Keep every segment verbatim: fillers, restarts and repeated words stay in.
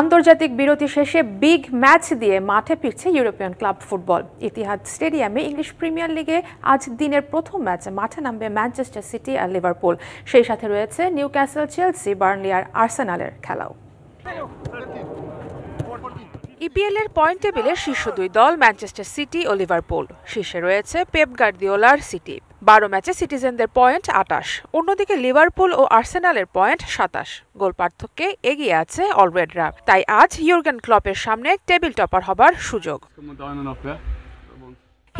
আন্তর্জাতিক বিরতি শেষে বিগ ম্যাচ দিয়ে মাঠে ফিরছে ইউরোপিয়ান ক্লাব ফুটবল। ইতিহাদ স্টেডিয়ামে ইংলিশ প্রিমিয়ার লিগে আজ দিনের প্রথম ম্যাচে মাঠে নামবে ম্যানচেস্টার সিটি আর লিভারপুল। সেই সাথে রয়েছে নিউক্যাসল, চেলসি, বার্নলি আর আর্সেনালের খেলাও। ইপিএল এর পয়েন্ট টেবিলে শীর্ষ দুই দল ম্যানচেস্টার সিটি ও লিভারপুল। শীর্ষে রয়েছে পেপ গার্দিওলার সিটি, বারো ম্যাচে সিটিজেনদের পয়েন্ট আটাশ। অন্যদিকে লিভারপুল ও আর্সেনালের পয়েন্ট সাতাশ। গোল পার্থক্যে এগিয়ে আছে অলরেডরা। তাই আজ ইয়ুর্গেন ক্লপের সামনে টেবিল টপার হবার সুযোগ।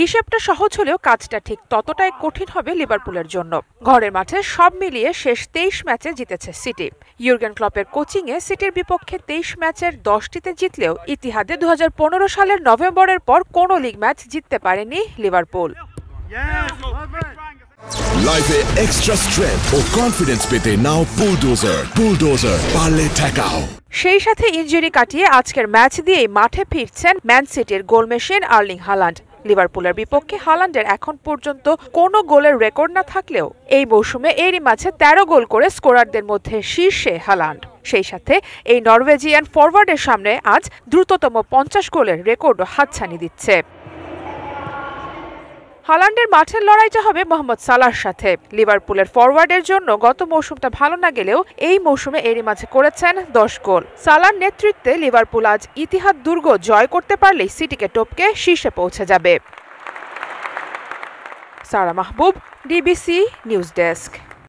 হিসেবটা সহজ হলেও কাজটা ঠিক ততটাই কঠিন হবে লিভারপুলের জন্য। ঘরের মাঠে সব মিলিয়ে শেষ তেইশ ম্যাচে জিতেছে সিটি। ইয়ুর্গেন ক্লপের কোচিংয়ে সিটির বিপক্ষে তেইশ ম্যাচের দশটিতে জিতলেও ইতিহাদে দু হাজার পনেরো সালের নভেম্বরের পর কোনো লিগ ম্যাচ জিততে পারেনি লিভারপুল। লাইফে এক্সট্রা স্ট্রেংথ ও কনফিডেন্স পেতে নাও বুলডোজার বুলডোজার পালে ঠেকাও। সেই সাথে ইনজুরি কাটিয়ে আজকের ম্যাচ দিয়েই মাঠে ফিরছেন ম্যান সিটির গোল মেশিন আর্লিং হালান্ড। লিভারপুলের বিপক্ষে হালান্ডের এখন পর্যন্ত কোনো গোলের রেকর্ড না থাকলেও এই মৌসুমে এরই মাঝে তেরো গোল করে স্কোরারদের মধ্যে শীর্ষে হালান্ড। সেই সাথে এই নরওয়েজিয়ান ফরওয়ার্ডের সামনে আজ দ্রুততম পঞ্চাশ গোলের রেকর্ডও হাতছানি দিচ্ছে। হালান্ডের মাঠের লড়াইটা হবে মোহাম্মদ সালার সাথে। লিভারপুলের ফরওয়ার্ডের জন্য গত মৌসুমটা ভালো না গেলেও এই মৌসুমে এরই মাঝে করেছেন দশ গোল। সালার নেতৃত্বে লিভারপুল আজ ইতিহাদ দুর্গ জয় করতে পারলেই সিটিকে টপকে শীর্ষে পৌঁছে যাবে। Sara Mahbub, DBC news desk.